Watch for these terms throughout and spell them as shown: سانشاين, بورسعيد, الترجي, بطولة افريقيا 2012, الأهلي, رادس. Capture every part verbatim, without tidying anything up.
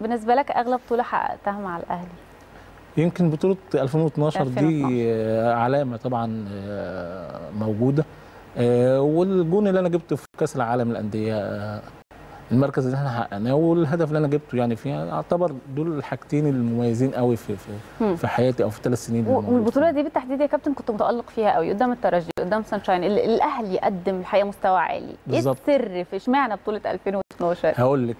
بالنسبه لك اغلى بطوله حققتها مع الاهلي؟ يمكن بطوله ألفين واتناشر دي علامه طبعا موجوده، والجون اللي انا جبته في كاس العالم للانديه، المركز اللي احنا حققناه، والهدف اللي انا جبته يعني فيها، اعتبر دول الحاجتين المميزين قوي في في, في حياتي او في ثلاث سنين. والبطوله دي بالتحديد يا كابتن كنت متالق فيها قوي قدام الترجي قدام سانشاين، الاهلي قدم الحقيقه مستوى عالي، بالظبط. ايه السر في اشمعنى بطوله ألفين واتناشر؟ هقول لك،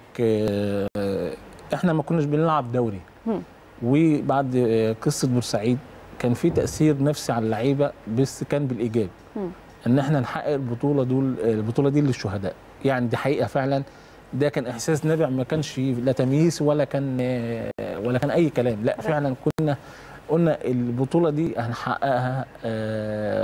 احنا ما كناش بنلعب دوري، وبعد قصه بورسعيد كان في تاثير نفسي على اللعيبه، بس كان بالايجاب ان احنا نحقق البطوله دول البطوله دي للشهداء، يعني دي حقيقه فعلا، ده كان احساس نابع، ما كانش لا تمييز ولا كان ولا كان اي كلام، لا فعلا كنا قلنا البطوله دي هنحققها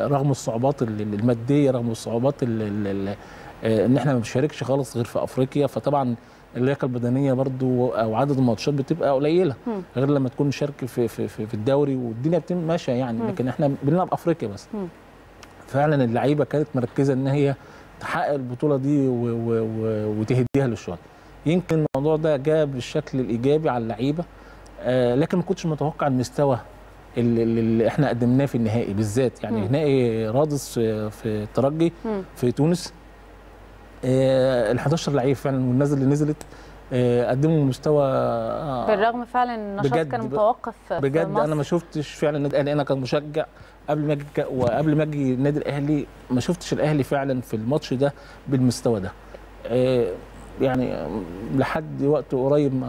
رغم الصعوبات الماديه، رغم الصعوبات ان احنا ما بنشاركش خالص غير في افريقيا، فطبعا اللياقه البدنيه برضو او عدد الماتشات بتبقى قليله غير لما تكون مشارك في في في الدوري والدنيا بتبقى ماشيه يعني، لكن احنا بنلعب افريقيا بس. فعلا اللعيبه كانت مركزه ان هي تحقق البطوله دي وتهديها للشهداء. يمكن الموضوع ده جاء بالشكل الايجابي على اللعيبه، آه لكن ما كنتش متوقع المستوى اللي, اللي احنا قدمناه في النهائي بالذات، يعني نهائي رادس في الترجي في تونس، آه ال حداشر لعيب فعلا والنزل اللي نزلت آه قدموا مستوى، آه بالرغم فعلا ان النشاط كان متوقف بجد مصر. انا ما شفتش فعلا النادي الاهلي، انا كمشجع قبل ما اجي وقبل ما اجي النادي الاهلي ما شفتش الاهلي فعلا في الماتش ده بالمستوى ده، آه يعني لحد وقت قريب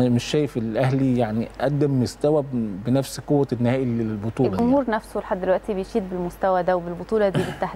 مش شايف الاهلي يعني قدم مستوى بنفس قوه النهائي للبطوله. الجمهور يعني نفسه لحد دلوقتي بيشيد بالمستوى ده وبالبطوله دي بالتحديد.